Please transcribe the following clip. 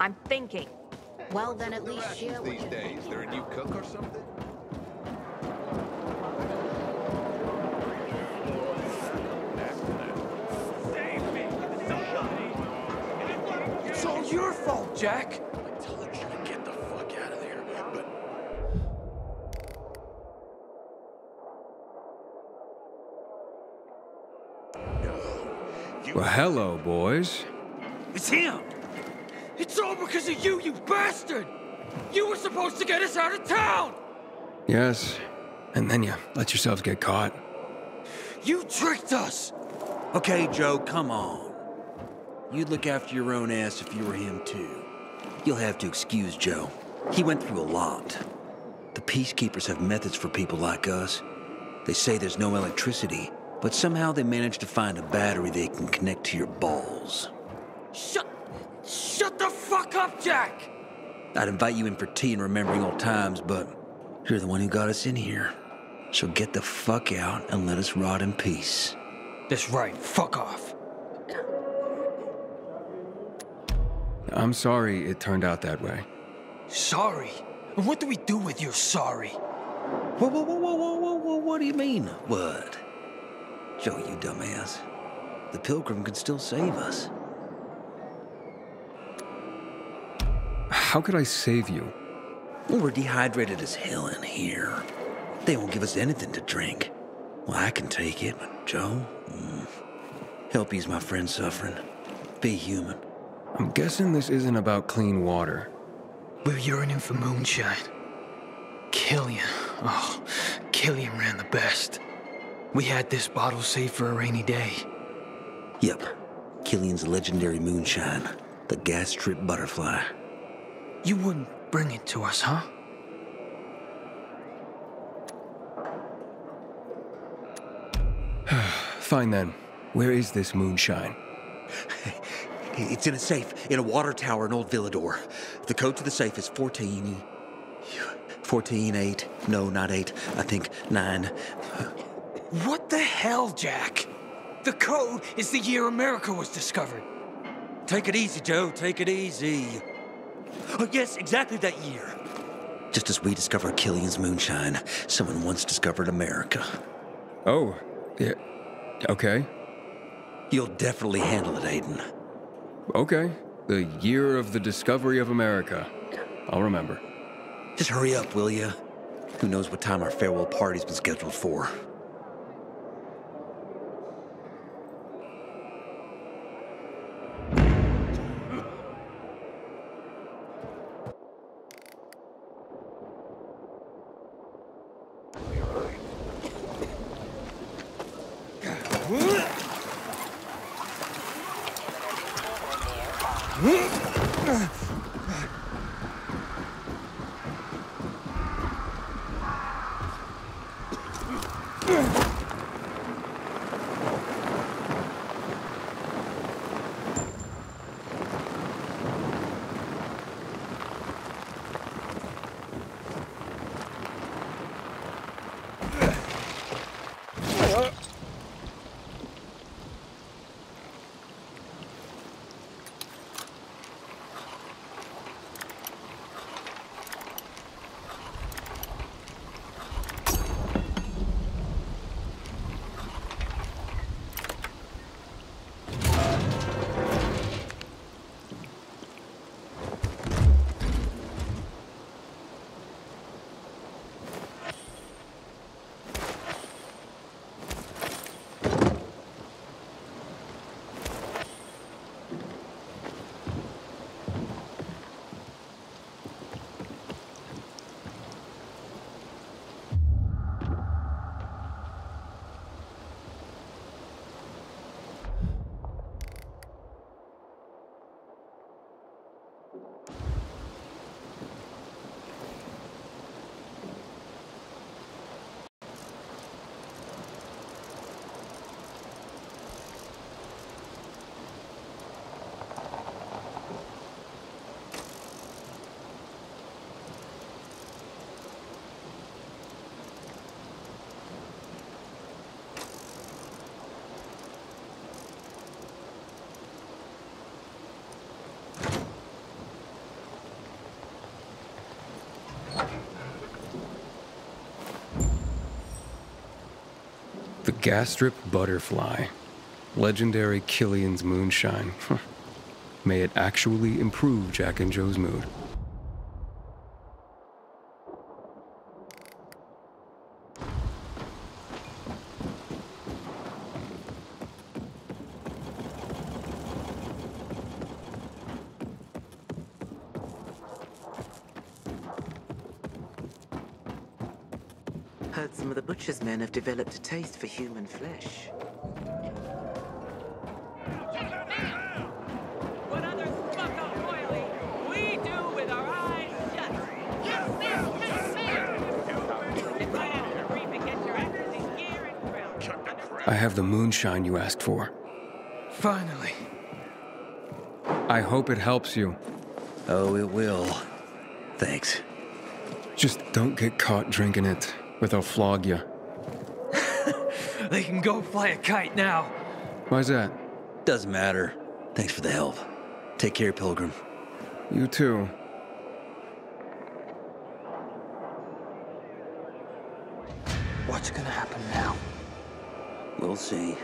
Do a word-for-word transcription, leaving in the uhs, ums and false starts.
I'm thinking. Hey, well, then at least share with you. These days, there a new cook or something? It's all your fault, Jack. I told you to get the fuck out of there, but... No, well, hello, boys. It's him! It's all because of you, you bastard! You were supposed to get us out of town! Yes, and then you let yourselves get caught. You tricked us! Okay, Joe, come on. You'd look after your own ass if you were him, too. You'll have to excuse Joe. He went through a lot. The Peacekeepers have methods for people like us. They say there's no electricity, but somehow they manage to find a battery they can connect to your balls. Shut, shut the fuck up, Jack! I'd invite you in for tea and remembering old times, but you're the one who got us in here. So get the fuck out and let us rot in peace. That's right, fuck off. I'm sorry it turned out that way. Sorry? What do we do with your sorry? Whoa, whoa, whoa, whoa, whoa, whoa, whoa, what do you mean, what? Joe, you dumbass. The Pilgrim could still save us. How could I save you? Well, we're dehydrated as hell in here. They won't give us anything to drink. Well, I can take it, but Joe? Mm. Help ease my friend's suffering. Be human. I'm guessing this isn't about clean water. We're yearning for moonshine. Killian. Oh, Killian ran the best. We had this bottle saved for a rainy day. Yep. Killian's legendary moonshine. The Gastrip Butterfly. You wouldn't bring it to us, huh? Fine then. Where is this moonshine? It's in a safe, in a water tower in old Villador. The code to the safe is fourteen... fourteen eight. No, not eight. I think nine. What the hell, Jack? The code is the year America was discovered. Take it easy, Joe. Take it easy. Oh, yes, exactly that year. Just as we discovered Killian's moonshine, someone once discovered America. Oh, yeah, okay. You'll definitely handle it, Aiden. Okay, the year of the discovery of America. I'll remember. Just hurry up, will you? Who knows what time our farewell party's been scheduled for. The Gastrip Butterfly. Legendary Killian's moonshine. May it actually improve Jack and Joe's mood. Heard some of the butcher's men have developed a taste for human flesh. I have the moonshine you asked for. Finally. I hope it helps you. Oh, it will. Thanks. Just don't get caught drinking it, or they'll flog you. They can go fly a kite now. Why's that? Doesn't matter. Thanks for the help. Take care, Pilgrim. You too. What's gonna happen now? We'll see.